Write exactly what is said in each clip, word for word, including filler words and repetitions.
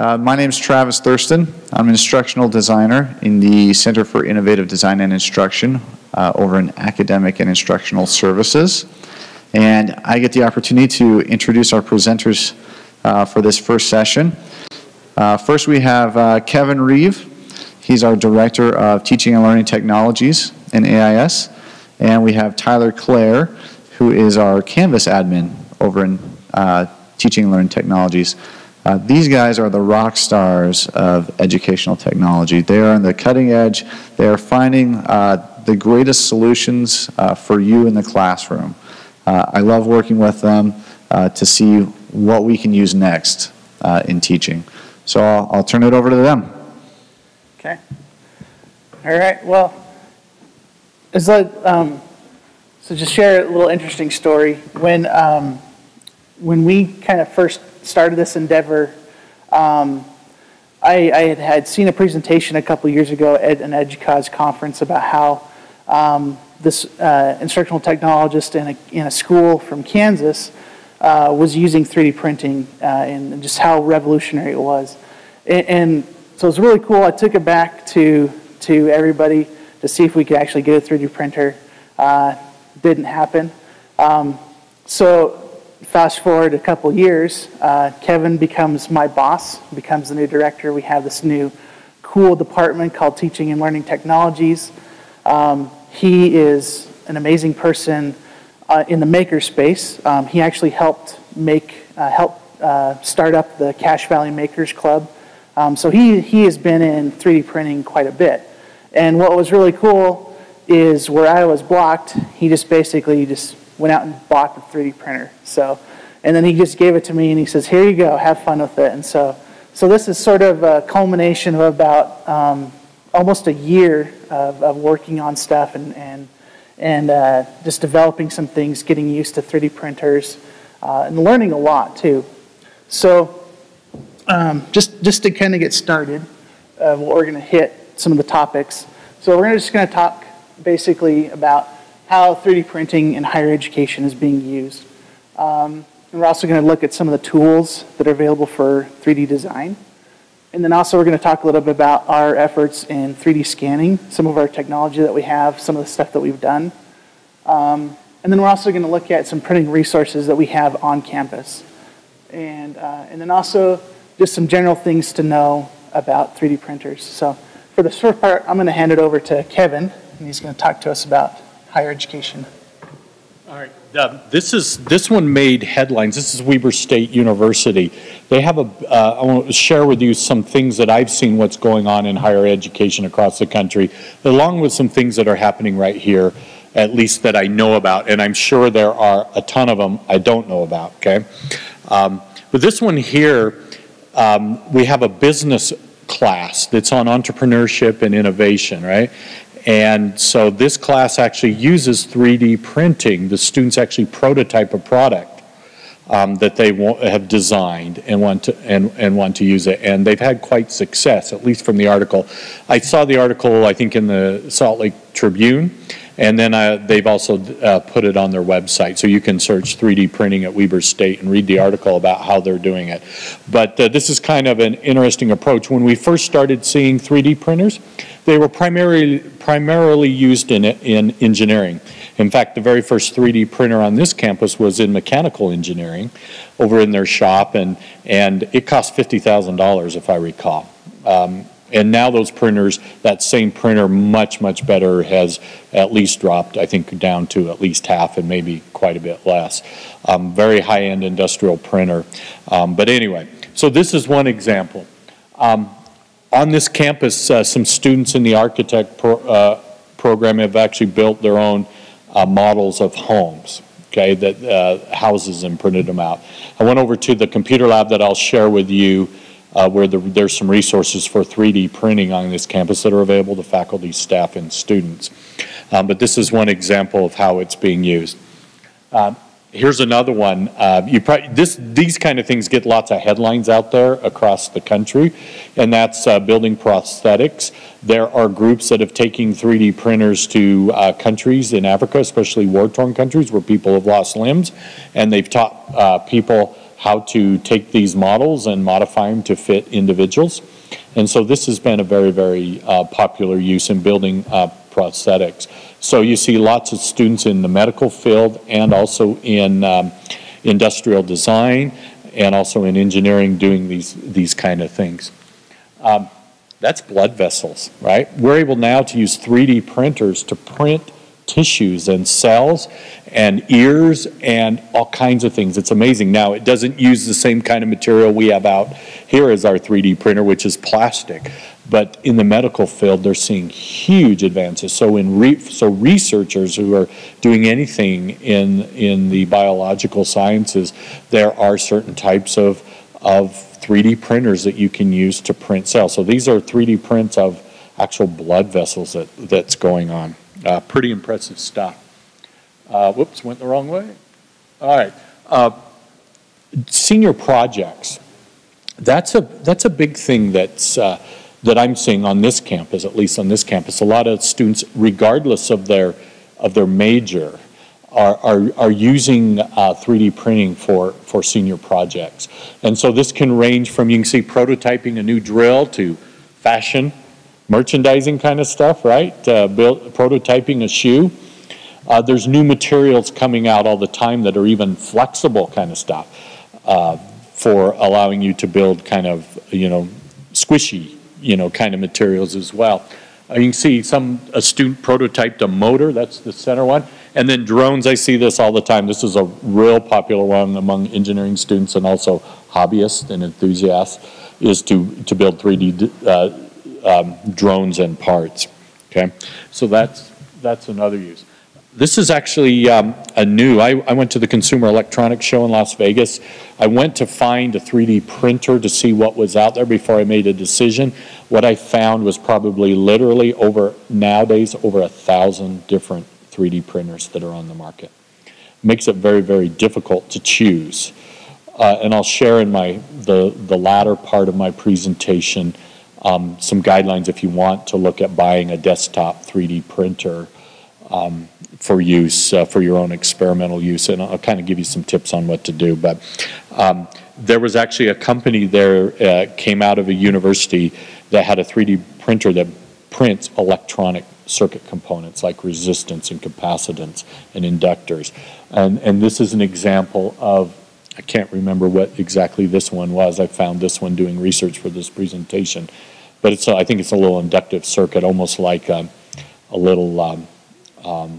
Uh, my name is Travis Thurston. I'm an instructional designer in the Center for Innovative Design and Instruction uh, over in Academic and Instructional Services. And I get the opportunity to introduce our presenters uh, for this first session. Uh, first we have uh, Kevin Reeve. He's our Director of Teaching and Learning Technologies in A I S. And we have Tyler Clare, who is our Canvas admin over in uh, Teaching and Learning Technologies. Uh, these guys are the rock stars of educational technology. They are on the cutting edge. They are finding uh, the greatest solutions uh, for you in the classroom. Uh, I love working with them uh, to see what we can use next uh, in teaching. So I'll, I'll turn it over to them. Okay. All right. Well, it's like, um, so just share a little interesting story. When um, when we kind of first started this endeavor, um, I, I had, had seen a presentation a couple years ago at an EDUCAUSE conference about how um, this uh, instructional technologist in a, in a school from Kansas uh, was using three D printing uh, and just how revolutionary it was. And, and so it was really cool. I took it back to to everybody to see if we could actually get a three D printer. Uh, didn't happen. Um, so fast forward a couple years, uh, Kevin becomes my boss, becomes the new director. We have this new cool department called Teaching and Learning Technologies. Um, he is an amazing person uh, in the maker space. Um, he actually helped make, uh, help uh, start up the Cache Valley Makers Club. Um, so he, he has been in three D printing quite a bit. And what was really cool is where I was blocked, he just basically just went out and bought the three D printer. So, and then he just gave it to me and he says, here you go, have fun with it. And so, so this is sort of a culmination of about um, almost a year of, of working on stuff and, and, and uh, just developing some things, getting used to three D printers uh, and learning a lot too. So Um, just, just to kind of get started, uh, we're going to hit some of the topics. So we're just going to talk basically about how three D printing in higher education is being used. Um, and we're also going to look at some of the tools that are available for three D design. And then also we're going to talk a little bit about our efforts in three D scanning, some of our technology that we have, some of the stuff that we've done. Um, and then we're also going to look at some printing resources that we have on campus. And, uh, and then also just some general things to know about three D printers. So for the first part, I'm going to hand it over to Kevin, and he's going to talk to us about higher education. All right. Uh, this is this one made headlines. This is Weber State University. They have a. Uh, I want to share with you some things that I've seen what's going on in higher education across the country, along with some things that are happening right here, at least that I know about, and I'm sure there are a ton of them I don't know about. Okay, um, but this one here. Um, we have a business class that's on entrepreneurship and innovation, right? And so this class actually uses three D printing. The students actually prototype a product um, that they have designed and want to and, and want to use it. And they've had quite success, at least from the article. I saw the article, I think, in the Salt Lake Tribune. And then uh, they've also uh, put it on their website. So you can search three D printing at Weber State and read the article about how they're doing it. But uh, this is kind of an interesting approach. When we first started seeing three D printers, they were primarily, primarily used in, in engineering. In fact, the very first three D printer on this campus was in mechanical engineering over in their shop. And, and it cost fifty thousand dollars, if I recall. Um, And now those printers, that same printer, much, much better, has at least dropped, I think, down to at least half and maybe quite a bit less. Um, very high-end industrial printer. Um, but anyway, so this is one example. Um, on this campus, uh, some students in the architect pro uh, program have actually built their own uh, models of homes. Okay, that uh, houses and printed them out. I went over to the computer lab that I'll share with you. Uh, where the, there's some resources for three D printing on this campus that are available to faculty, staff, and students. Um, but this is one example of how it's being used. Um, here's another one. Uh, you probably, this, these kind of things get lots of headlines out there across the country, and that's uh, building prosthetics. There are groups that have taken three D printers to uh, countries in Africa, especially war-torn countries where people have lost limbs, and they've taught uh, people how to take these models and modify them to fit individuals. And so this has been a very, very uh, popular use in building uh, prosthetics. So you see lots of students in the medical field and also in um, industrial design and also in engineering doing these, these kind of things. Um, that's blood vessels, right? We're able now to use three D printers to print tissues and cells and ears and all kinds of things. It's amazing. Now, it doesn't use the same kind of material we have out here as our three D printer, which is plastic. But in the medical field, they're seeing huge advances. So in re so researchers who are doing anything in, in the biological sciences, there are certain types of, of three D printers that you can use to print cells. So these are three D prints of actual blood vessels that, that's going on. Uh, pretty impressive stuff. Uh, whoops, went the wrong way. All right. Uh, senior projects. That's a, that's a big thing that's, uh, that I'm seeing on this campus, at least on this campus. A lot of students, regardless of their, of their major, are, are, are using uh, three D printing for, for senior projects. And so this can range from, you can see, prototyping a new drill to fashion, merchandising kind of stuff, right? Uh, build, prototyping a shoe. Uh, there's new materials coming out all the time that are even flexible kind of stuff uh, for allowing you to build kind of, you know, squishy, you know, kind of materials as well. Uh, you can see some, a student prototyped a motor, that's the center one. And then drones, I see this all the time. This is a real popular one among engineering students and also hobbyists and enthusiasts, is to, to build three D uh, Um, drones and parts. Okay, so that's that's another use. This is actually um, a new. I, I went to the Consumer Electronics Show in Las Vegas. I went to find a three D printer to see what was out there before I made a decision. What I found was probably literally over nowadays over a thousand different three D printers that are on the market. Makes it very, very difficult to choose. Uh, and I'll share in my the the latter part of my presentation. Um, some guidelines if you want to look at buying a desktop three D printer um, for use, uh, for your own experimental use. And I'll kind of give you some tips on what to do. But um, there was actually a company there uh, came out of a university that had a three D printer that prints electronic circuit components like resistance and capacitance and inductors. And, and this is an example of, I can't remember what exactly this one was. I found this one doing research for this presentation. But it's a, I think it's a little inductive circuit, almost like a, a little, um, um,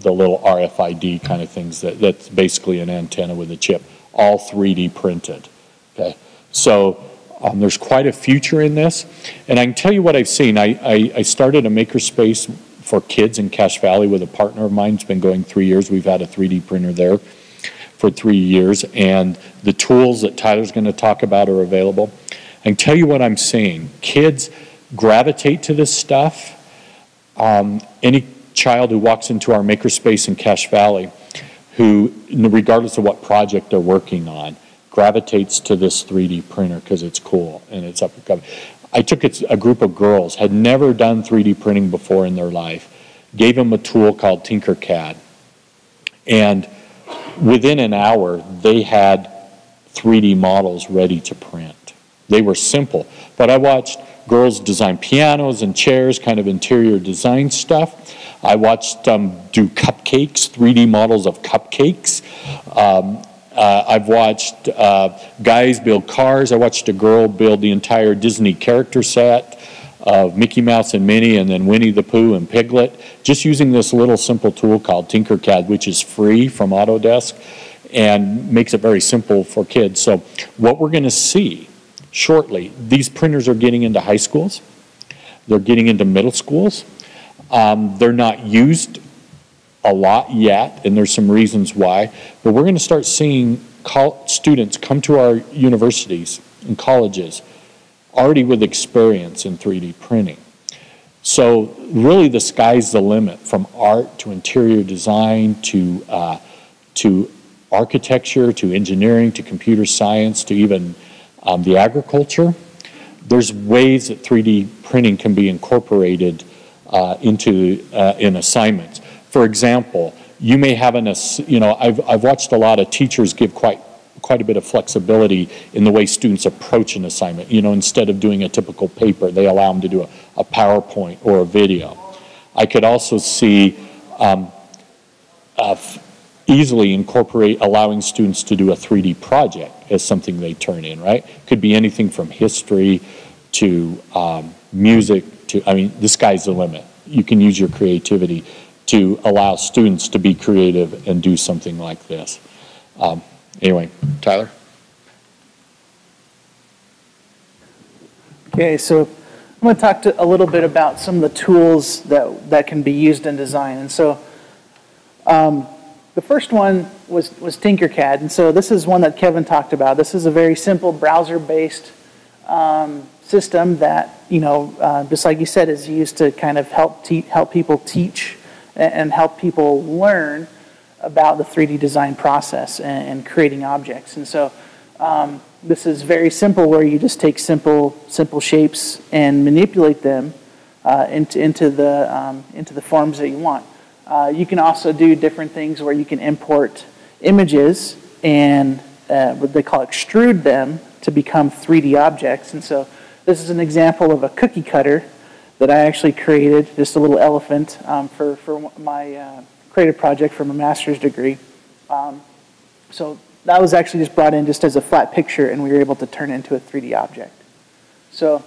the little R F I D kind of things that, that's basically an antenna with a chip, all three D printed. Okay, so um, there's quite a future in this. And I can tell you what I've seen. I, I, I started a makerspace for kids in Cache Valley with a partner of mine. It's been going three years. We've had a three D printer there for three years, and the tools that Tyler's going to talk about are available. I can tell you what I'm seeing. Kids gravitate to this stuff. Um, any child who walks into our makerspace in Cache Valley, who, regardless of what project they're working on, gravitates to this three D printer because it's cool and it's up and coming. I took a group of girls, had never done three D printing before in their life, gave them a tool called Tinkercad, and within an hour, they had three D models ready to print. They were simple. But I watched girls design pianos and chairs, kind of interior design stuff. I watched them um, do cupcakes, three D models of cupcakes. Um, uh, I've watched uh, guys build cars. I watched a girl build the entire Disney character set of Mickey Mouse and Minnie and then Winnie the Pooh and Piglet, just using this little simple tool called Tinkercad, which is free from Autodesk and makes it very simple for kids. So what we're going to see shortly, these printers are getting into high schools. They're getting into middle schools. Um, they're not used a lot yet, and there's some reasons why. But we're going to start seeing students come to our universities and colleges already with experience in three D printing. So really the sky's the limit, from art to interior design to, uh, to architecture, to engineering, to computer science, to even um, the agriculture. There's ways that three D printing can be incorporated uh, into uh, in assignments. For example, you may have an, ass you know, I've, I've watched a lot of teachers give quite quite a bit of flexibility in the way students approach an assignment. You know, instead of doing a typical paper, they allow them to do a, a PowerPoint or a video. I could also see um, uh, easily incorporate allowing students to do a three D project as something they turn in, right? Could be anything from history to um, music to, I mean, the sky's the limit. You can use your creativity to allow students to be creative and do something like this. Um, Anyway, Tyler. Okay, so I'm going to talk to a little bit about some of the tools that, that can be used in design. And so um, the first one was, was Tinkercad. And so this is one that Kevin talked about. This is a very simple browser-based um, system that, you know, uh, just like you said, is used to kind of help, te help people teach and, and help people learn about the three D design process and, and creating objects. And so um, this is very simple, where you just take simple simple shapes and manipulate them uh, into, into, the, um, into the forms that you want. Uh, you can also do different things where you can import images and uh, what they call extrude them to become three D objects. And so this is an example of a cookie cutter that I actually created, just a little elephant um, for, for my uh, creative project from a master's degree. Um, so that was actually just brought in just as a flat picture, and we were able to turn it into a three D object. So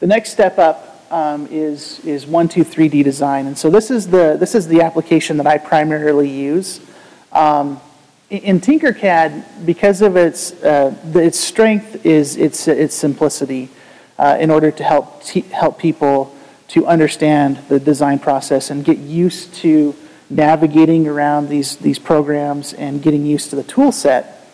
the next step up um, is is one two three D Design, and so this is the this is the application that I primarily use. Um, in Tinkercad, because of its uh, its strength is its its simplicity, uh, in order to help te help people to understand the design process and get used to navigating around these these programs and getting used to the tool set.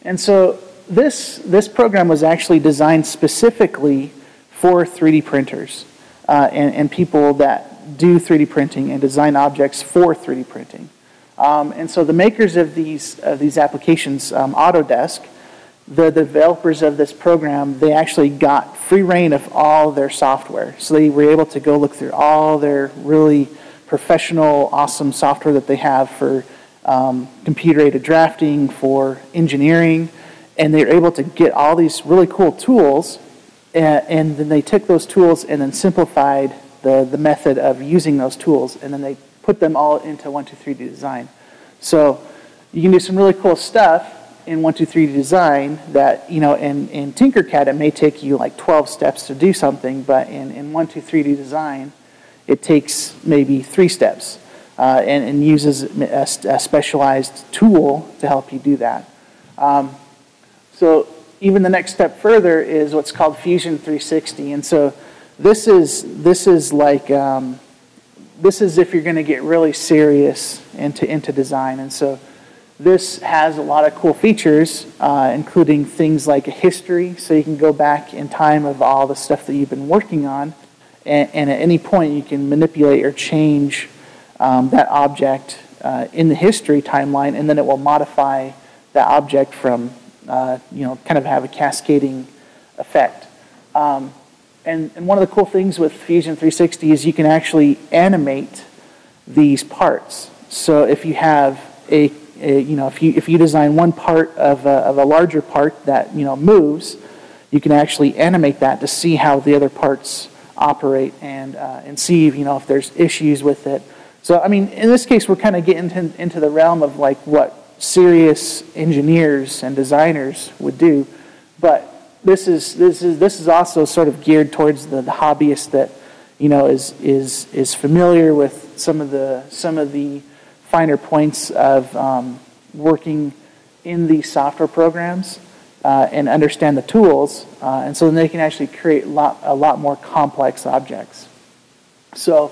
And so this this program was actually designed specifically for three D printers uh, and, and people that do three D printing and design objects for three D printing. Um, and so the makers of these of these applications, um, Autodesk, the developers of this program, they actually got free reign of all their software. So they were able to go look through all their really professional, awesome software that they have for um, computer-aided drafting, for engineering, and they're able to get all these really cool tools, and, and then they took those tools and then simplified the, the method of using those tools, and then they put them all into one two three D Design. So you can do some really cool stuff in one two three D Design that, you know, in, in Tinkercad, it may take you like twelve steps to do something, but in, in one two three D Design, it takes maybe three steps uh, and, and uses a, a specialized tool to help you do that. Um, so even the next step further is what's called Fusion three sixty. And so this is, this is like, um, this is if you're gonna get really serious into, into design. And so this has a lot of cool features, uh, including things like a history. So you can go back in time of all the stuff that you've been working on, and at any point you can manipulate or change um, that object uh, in the history timeline, and then it will modify that object from, uh, you know, kind of have a cascading effect. Um, and, and one of the cool things with Fusion three sixty is you can actually animate these parts. So if you have a, a you know, if you, if you design one part of a, of a larger part that, you know, moves, you can actually animate that to see how the other parts operate and uh, and see, you know, if there's issues with it. So I mean, in this case, we're kind of getting into, into the realm of like what serious engineers and designers would do, but this is this is this is also sort of geared towards the, the hobbyist that, you know, is is is familiar with some of the some of the finer points of um, working in these software programs. Uh, and understand the tools, uh, and so then they can actually create lot, a lot more complex objects. So,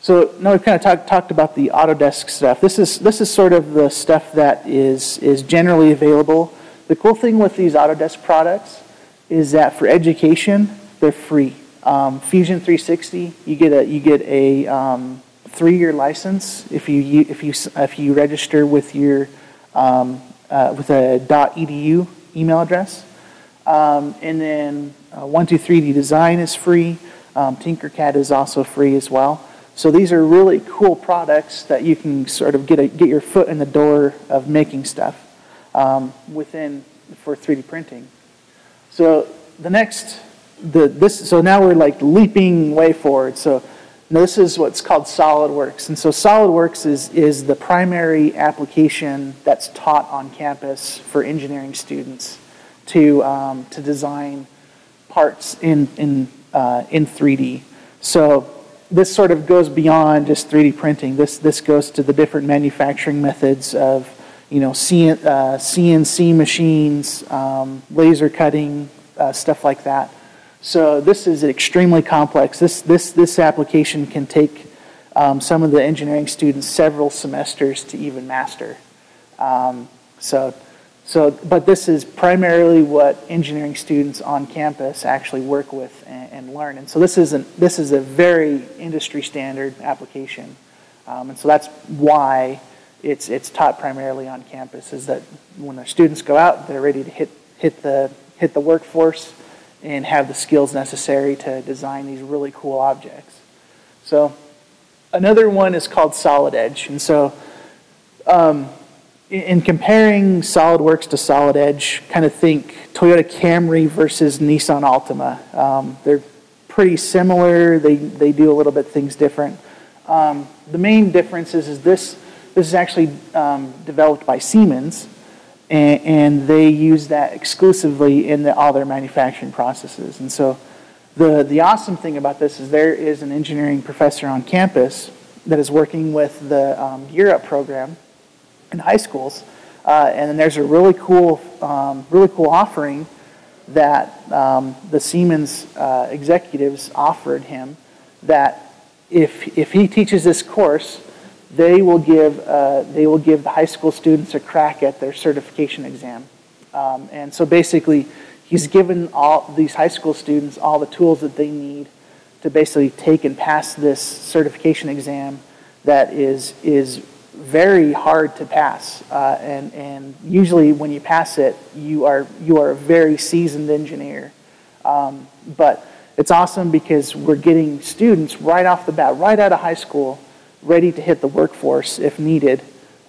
so now we've kind of talk, talked about the Autodesk stuff. This is this is sort of the stuff that is is generally available. The cool thing with these Autodesk products is that for education, they're free. Um, Fusion three sixty, you get a you get a um, three-year license if you if you if you register with your um, uh, with a dot E D U. Email address, um, and then uh, one two three D Design is free. Um, Tinkercad is also free as well. So these are really cool products that you can sort of get a, get your foot in the door of making stuff. um, within for three D printing. So the next, the this so now we're like leaping way forward. So this is what's called SolidWorks, and so SolidWorks is is the primary application that's taught on campus for engineering students to um, to design parts in in uh, in three D. So this sort of goes beyond just three D printing. This this goes to the different manufacturing methods of, you know, C, uh, C N C machines, um, laser cutting, uh, stuff like that. So this is extremely complex. This this this application can take um, some of the engineering students several semesters to even master. Um, so so but this is primarily what engineering students on campus actually work with and, and learn. And so this isn't this is a very industry standard application, um, and so that's why it's it's taught primarily on campus, is that when our students go out, they're ready to hit hit the hit the workforce and have the skills necessary to design these really cool objects. So another one is called Solid Edge, and so um, in, in comparing SolidWorks to Solid Edge, kind of think Toyota Camry versus Nissan Altima. Um, they're pretty similar. They they do a little bit things different. Um, the main difference is is this. This is actually um, developed by Siemens, and, and they use that exclusively in the, all their manufacturing processes. And so the, the awesome thing about this is there is an engineering professor on campus that is working with the um, Gear Up program in high schools, uh, and then there's a really cool, um, really cool offering that um, the Siemens uh, executives offered him, that if, if he teaches this course, they will give uh, they will give the high school students a crack at their certification exam, um, and so basically, he's given all these high school students all the tools that they need to basically take and pass this certification exam that is is very hard to pass, uh, and and usually when you pass it, you are you are a very seasoned engineer, um, but it's awesome because we're getting students right off the bat, right out of high school, ready to hit the workforce if needed,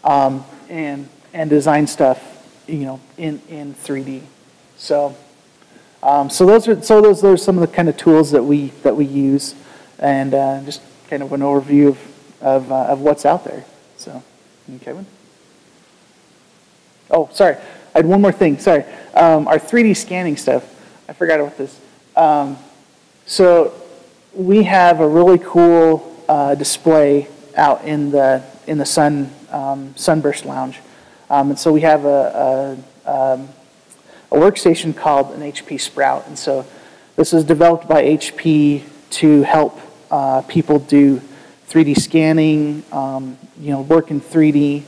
um, and and design stuff, you know, in in three D. So, um, so those are so those, those are some of the kind of tools that we that we use, and uh, just kind of an overview of of, uh, of what's out there. So, and Kevin. Oh, sorry, I had one more thing. Sorry, um, our three D scanning stuff. I forgot about this. Um, so, we have a really cool uh, display out in the in the sun um, sunburst lounge, um, and so we have a a, um, a workstation called an H P Sprout, and so this was developed by H P to help uh, people do three D scanning, um, you know, work in three D.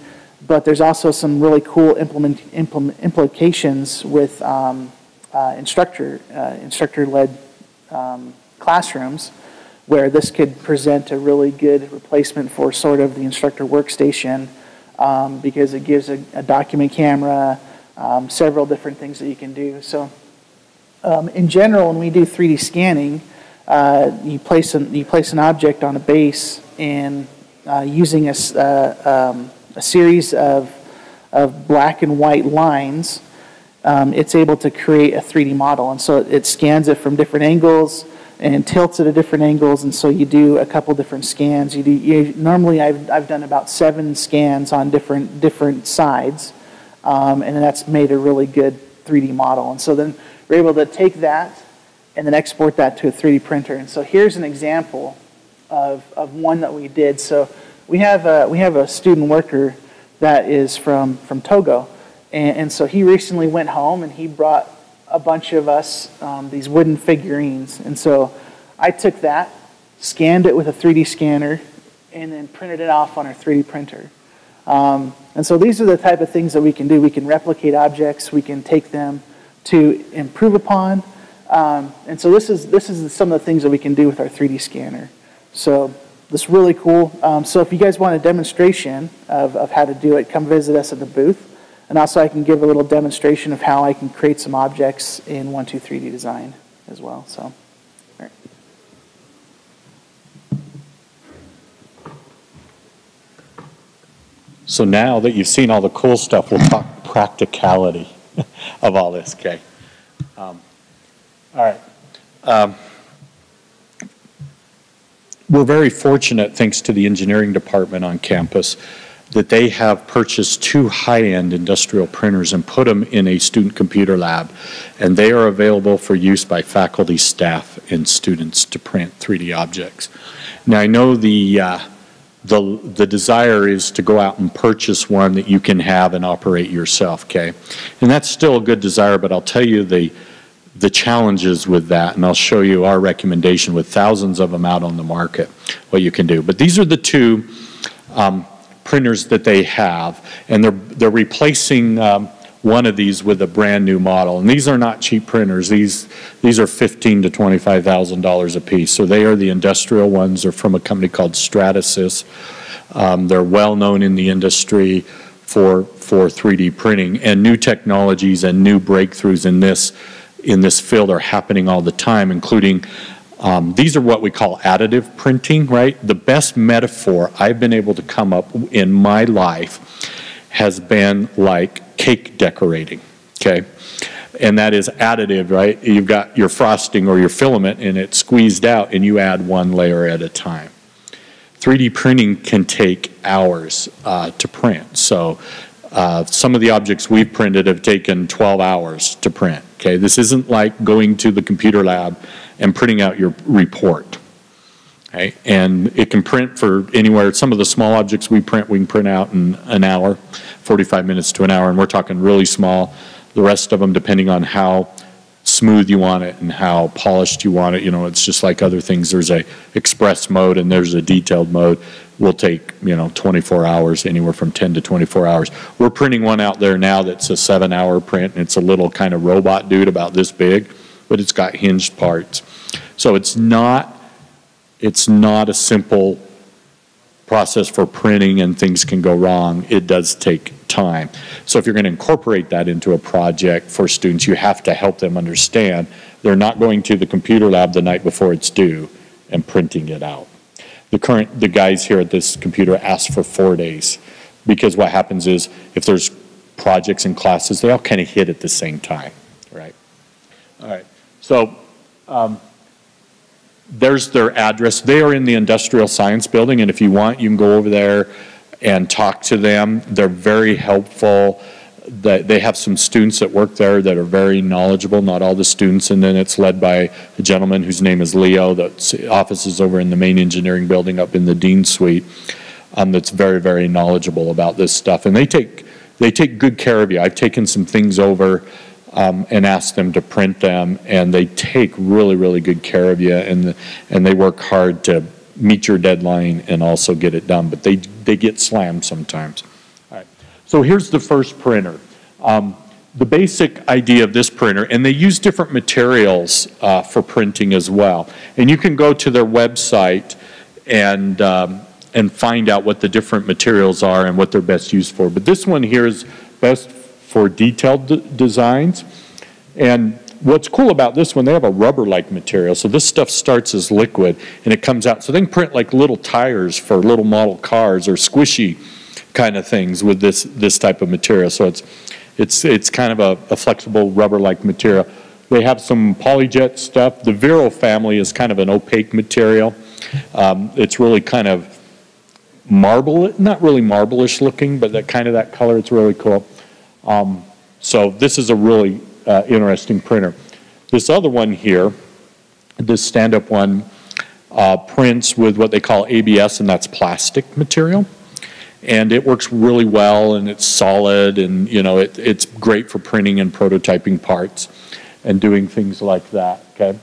But there's also some really cool implement, implement implications with um, uh, instructor uh, instructor led um, classrooms, where this could present a really good replacement for sort of the instructor workstation, um, because it gives a, a document camera, um, several different things that you can do. So um, in general, when we do three D scanning, uh, you, place an, you place an object on a base, and uh, using a, uh, um, a series of, of black and white lines, um, it's able to create a three D model. And so it scans it from different angles and tilts it at different angles, and so you do a couple different scans. You do you, normally I've I've done about seven scans on different different sides, um, and that's made a really good three D model. And so then we're able to take that and then export that to a three D printer. And so here's an example of of one that we did. So we have a we have a student worker that is from from Togo, and, and so he recently went home and he brought a bunch of us um, these wooden figurines, and so I took that, scanned it with a three D scanner, and then printed it off on our three D printer. Um, and so these are the type of things that we can do. We can replicate objects, we can take them to improve upon, um, and so this is this is some of the things that we can do with our three D scanner. So this is really cool. Um, so if you guys want a demonstration of, of how to do it, come visit us at the booth. And also I can give a little demonstration of how I can create some objects in one two three D Design as well. So, all right. So now that you've seen all the cool stuff, we'll talk practicality of all this, okay? Um, all right. Um, we're very fortunate, thanks to the engineering department on campus, that they have purchased two high-end industrial printers and put them in a student computer lab, and they are available for use by faculty, staff, and students to print three D objects. Now, I know the uh, the the desire is to go out and purchase one that you can have and operate yourself, okay? And that's still a good desire, but I'll tell you the the challenges with that, and I'll show you our recommendation with thousands of them out on the market, what you can do. But these are the two um, printers that they have, and they're they're replacing um, one of these with a brand new model. And these are not cheap printers. These these are fifteen to twenty-five thousand dollars a piece. So they are the industrial ones. They're from a company called Stratasys. Um, they're well known in the industry for for three D printing, and new technologies and new breakthroughs in this in this field are happening all the time, including um, these are what we call additive printing, right? The best metaphor I've been able to come up in my life has been like cake decorating, okay? And that is additive, right? You've got your frosting or your filament and it's squeezed out and you add one layer at a time. three D printing can take hours uh, to print. So uh, some of the objects we've printed have taken twelve hours to print, okay? This isn't like going to the computer lab and printing out your report, okay? And it can print for anywhere. Some of the small objects we print, we can print out in an hour, forty-five minutes to an hour, and we're talking really small. The rest of them, depending on how smooth you want it and how polished you want it, you know, it's just like other things. There's a express mode and there's a detailed mode. Will take, you know, twenty-four hours, anywhere from ten to twenty-four hours. We're printing one out there now that's a seven hour print, and it's a little kind of robot dude about this big, but it's got hinged parts. So it's not, it's not a simple process for printing, and things can go wrong. It does take time. So if you're going to incorporate that into a project for students, you have to help them understand they're not going to the computer lab the night before it's due and printing it out. The current, the guys here at this computer ask for four days because what happens is if there's projects and classes, they all kind of hit at the same time, right? All right. So, um, there's their address. They are in the Industrial Science Building, and if you want, you can go over there and talk to them. They're very helpful. They have some students that work there that are very knowledgeable, not all the students, and then it's led by a gentleman whose name is Leo. The office is over in the main engineering building up in the Dean Suite, um, that's very, very knowledgeable about this stuff. And they take, they take good care of you. I've taken some things over Um, and ask them to print them, and they take really, really good care of you, and the, and they work hard to meet your deadline and also get it done, but they, they get slammed sometimes. All right. So here's the first printer. Um, the basic idea of this printer, and they use different materials uh, for printing as well, and you can go to their website and, um, and find out what the different materials are and what they're best used for, but this one here is best for detailed d designs. And what's cool about this one, they have a rubber-like material. So this stuff starts as liquid and it comes out. So they can print like little tires for little model cars or squishy kind of things with this this type of material. So it's it's it's kind of a, a flexible rubber-like material. They have some polyjet stuff. The Vero family is kind of an opaque material. Um, it's really kind of marble, not really marble-ish looking, but that kind of that color, it's really cool. Um, so this is a really uh, interesting printer. This other one here, this stand-up one, uh, prints with what they call A B S, and that's plastic material. And it works really well, and it's solid, and you know it, it's great for printing and prototyping parts and doing things like that, okay?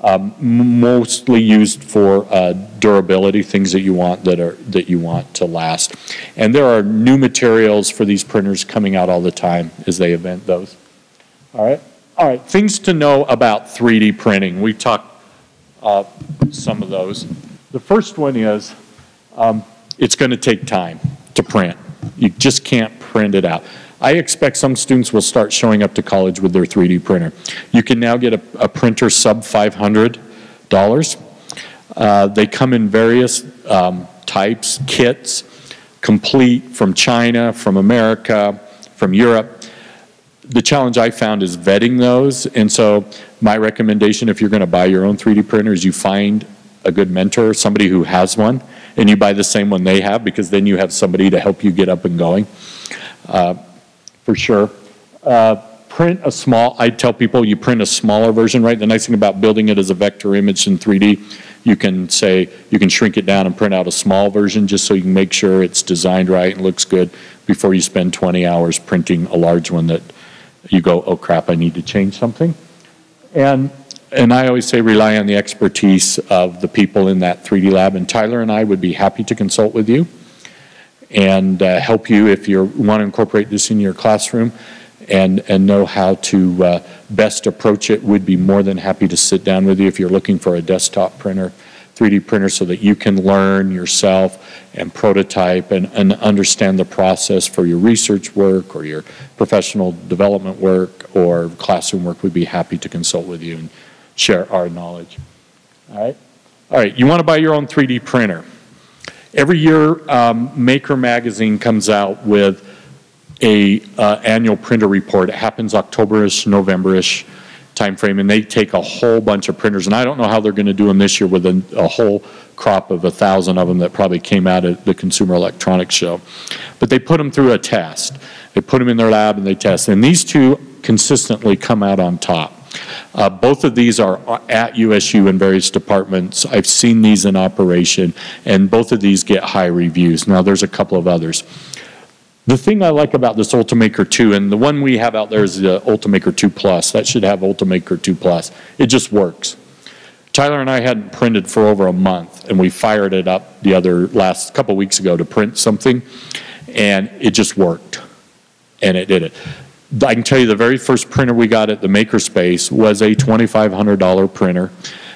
Um, mostly used for uh, durability, things that you want that are that you want to last. And there are new materials for these printers coming out all the time as they invent those. All right, all right. Things to know about three D printing. We talked uh, some of those. The first one is um, it's going to take time to print. You just can't print it out. I expect some students will start showing up to college with their three D printer. You can now get a, a printer sub five hundred dollars. Uh, they come in various um, types, kits, complete from China, from America, from Europe. the challenge I found is vetting those. And so my recommendation, if you're going to buy your own three D printer, is you find a good mentor, somebody who has one, and you buy the same one they have, because then you have somebody to help you get up and going, uh, for sure. Uh, print a small, I tell people you print a smaller version, right? The nice thing about building it as a vector image in three D, you can say, you can shrink it down and print out a small version just so you can make sure it's designed right and looks good before you spend twenty hours printing a large one that you go, oh crap, I need to change something. And And I always say rely on the expertise of the people in that three D lab. And Tyler and I would be happy to consult with you and uh, help you if you want to incorporate this in your classroom and, and know how to uh, best approach it. We'd be more than happy to sit down with you if you're looking for a desktop printer, three D printer, so that you can learn yourself and prototype and, and understand the process for your research work or your professional development work or classroom work. We'd be happy to consult with you and share our knowledge. All right. All right. You want to buy your own three D printer. Every year, um, Maker Magazine comes out with a uh, annual printer report. It happens October-ish, November-ish timeframe, and they take a whole bunch of printers. And I don't know how they're going to do them this year with a, a whole crop of a thousand of them that probably came out at the Consumer Electronics Show. But they put them through a test. They put them in their lab and they test. And these two consistently come out on top. Uh, both of these are at U S U in various departments. I've seen these in operation, and both of these get high reviews. Now, there's a couple of others. The thing I like about this Ultimaker two, and the one we have out there is the Ultimaker two Plus. That should have Ultimaker two Plus. It just works. Tyler and I hadn't printed for over a month, and we fired it up the other last couple weeks ago to print something, and it just worked, and it did it. I can tell you the very first printer we got at the Makerspace was a twenty-five hundred dollar printer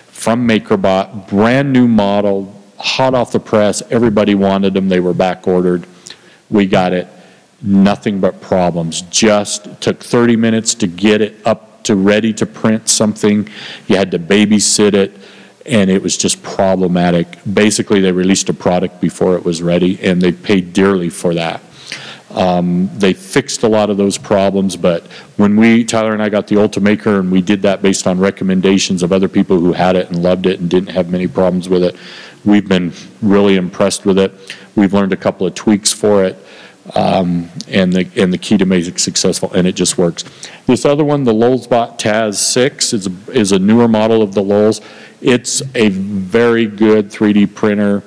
from MakerBot, brand new model, hot off the press. Everybody wanted them. They were back ordered. We got it. Nothing but problems. Just took thirty minutes to get it up to ready to print something. You had to babysit it, and it was just problematic. Basically, they released a product before it was ready, and they paid dearly for that. Um, they fixed a lot of those problems, but when we, Tyler and I got the Ultimaker, and we did that based on recommendations of other people who had it and loved it and didn't have many problems with it, we've been really impressed with it. We've learned a couple of tweaks for it, um, and, the, and the key to make it successful, and it just works. This other one, the Lulzbot Taz six, is a, is a newer model of the Lulz. It's a very good three D printer.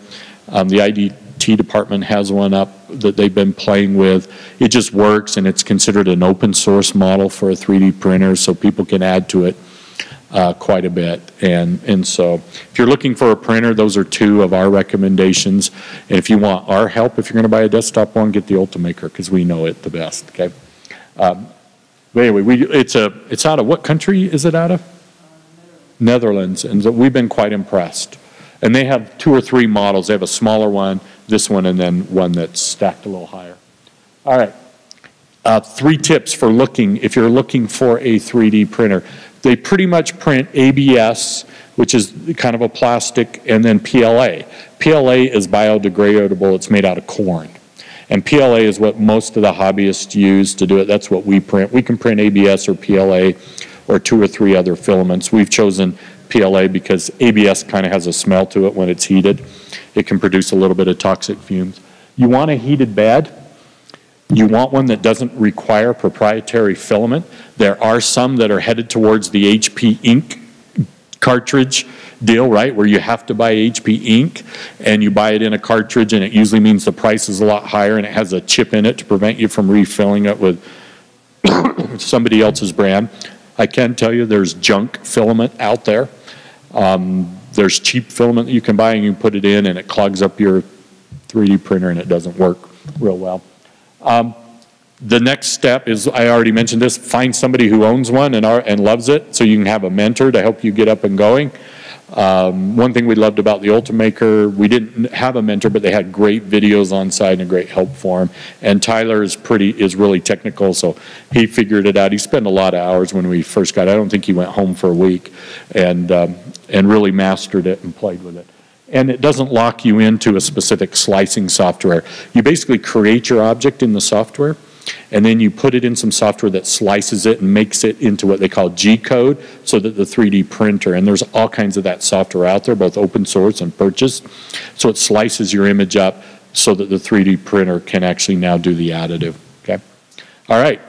Um, the I D T department has one up that they've been playing with. It just works, and it's considered an open source model for a three D printer, so people can add to it uh, quite a bit. And, and so if you're looking for a printer, those are two of our recommendations. And if you want our help, if you're going to buy a desktop one, get the Ultimaker, because we know it the best. Okay. Um, but anyway, we, it's, a, it's out of what country is it out of? Uh, Netherlands. Netherlands. And we've been quite impressed. And they have two or three models. They have a smaller one, this one, and then one that's stacked a little higher. All right, uh, three tips for looking, if you're looking for a three D printer. They pretty much print A B S, which is kind of a plastic, and then P L A. P L A is biodegradable, it's made out of corn. And P L A is what most of the hobbyists use to do it. That's what we print. We can print A B S or P L A or two or three other filaments. We've chosen P L A because A B S kind of has a smell to it when it's heated. It can produce a little bit of toxic fumes. You want a heated bed. You want one that doesn't require proprietary filament. There are some that are headed towards the H P ink cartridge deal, right, where you have to buy H P ink, and you buy it in a cartridge, and it usually means the price is a lot higher, and it has a chip in it to prevent you from refilling it with somebody else's brand. I can tell you there's junk filament out there. Um, there's cheap filament that you can buy, and you can put it in, and it clogs up your three D printer, and it doesn't work real well. Um, the next step is, I already mentioned this, find somebody who owns one and, are, and loves it, so you can have a mentor to help you get up and going. Um, one thing we loved about the Ultimaker, we didn't have a mentor, but they had great videos on site and great help for him. And Tyler is pretty, is really technical, so he figured it out. He spent a lot of hours when we first got it. I don't think he went home for a week, and, um, and really mastered it and played with it. And it doesn't lock you into a specific slicing software. You basically create your object in the software, and then you put it in some software that slices it and makes it into what they call G-code, so that the three D printer, and there's all kinds of that software out there, both open source and purchased, so it slices your image up so that the three D printer can actually now do the additive, okay? All right,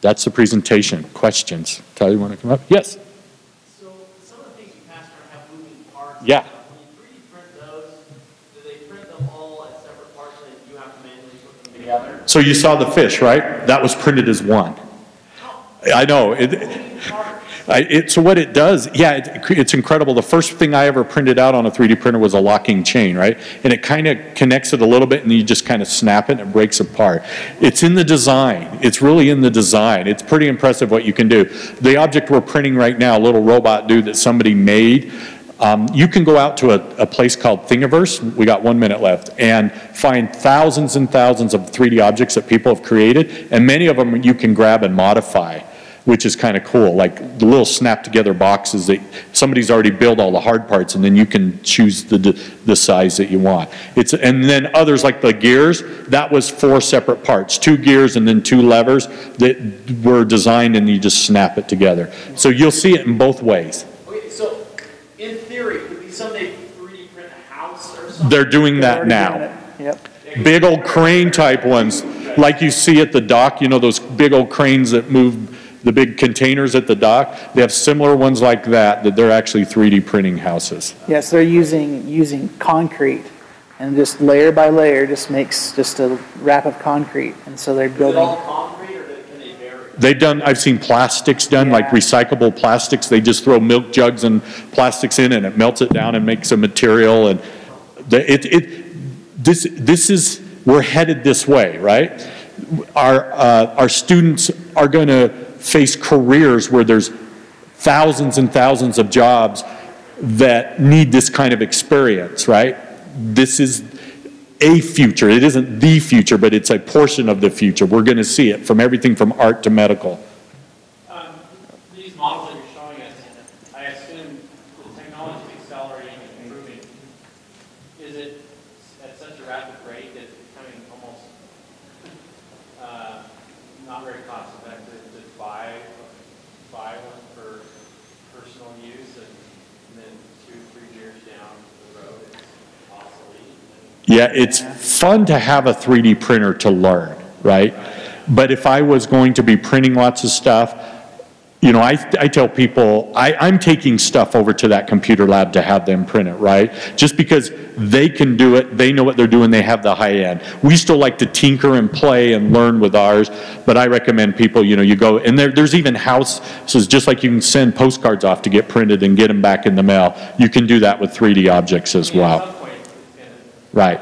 that's the presentation. Questions? Tyler, you want to come up? Yes? So some of the things you passed around have moving parts. Yeah. So you saw the fish, right? That was printed as one. I know. It, it, so what it does, yeah, it, it's incredible. The first thing I ever printed out on a three D printer was a locking chain, right? And it kind of connects it a little bit, and you just kind of snap it, and it breaks apart. It's in the design. It's really in the design. It's pretty impressive what you can do. The object we're printing right now, a little robot dude that somebody made, Um, you can go out to a, a place called Thingiverse, we got one minute left, and find thousands and thousands of three D objects that people have created, and many of them you can grab and modify, which is kind of cool, like the little snap together boxes that somebody's already built all the hard parts, and then you can choose the, the size that you want. It's, and then others like the gears, that was four separate parts, two gears and then two levers that were designed, and you just snap it together. So you'll see it in both ways. Okay, so in theory, could we someday three D print a house or something? They're doing that now. Yep. Big old crane type ones, like you see at the dock, you know, those big old cranes that move the big containers at the dock. They have similar ones like that, that they're actually three D printing houses. Yes, they're using, using concrete, and just layer by layer just makes just a wrap of concrete. And so they're building. Is it all concrete, or can they vary? They've done, I've seen plastics done, yeah. Like recyclable plastics. They just throw milk jugs and plastics in, and it melts it down and makes a material. And the, it, it, this, this is, we're headed this way, right? Our, uh, our students are going to face careers where there's thousands and thousands of jobs that need this kind of experience, right? This is a future. It isn't the future, but it's a portion of the future. We're going to see it from everything from art to medical. Um, these models that you're showing us, I assume the technology is accelerating and improving. Is it at such a rapid rate that it's becoming almost uh, not very cost effective to buy, buy one for personal use, and, and then two, three years down the road it's obsolete? Yeah, it's fun to have a three D printer to learn, right? But if I was going to be printing lots of stuff, you know, I, I tell people, I, I'm taking stuff over to that computer lab to have them print it, right? Just because they can do it, they know what they're doing, they have the high end. We still like to tinker and play and learn with ours, but I recommend people, you know, you go, and there, there's even houses, just like you can send postcards off to get printed and get them back in the mail, you can do that with three D objects as well. Right,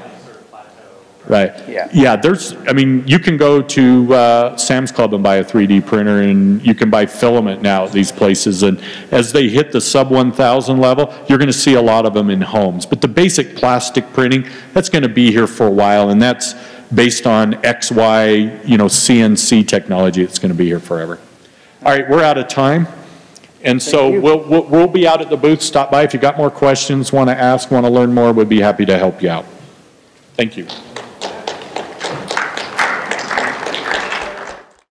right. Yeah. Yeah, there's, I mean, you can go to uh, Sam's Club and buy a three D printer, and you can buy filament now at these places. And as they hit the sub one thousand level, you're going to see a lot of them in homes. But the basic plastic printing, that's going to be here for a while, and that's based on X Y, you know, C N C technology. It's going to be here forever. All right, we're out of time. And so we'll, we'll, we'll be out at the booth. Stop by if you've got more questions, want to ask, want to learn more, we'd be happy to help you out. Thank you.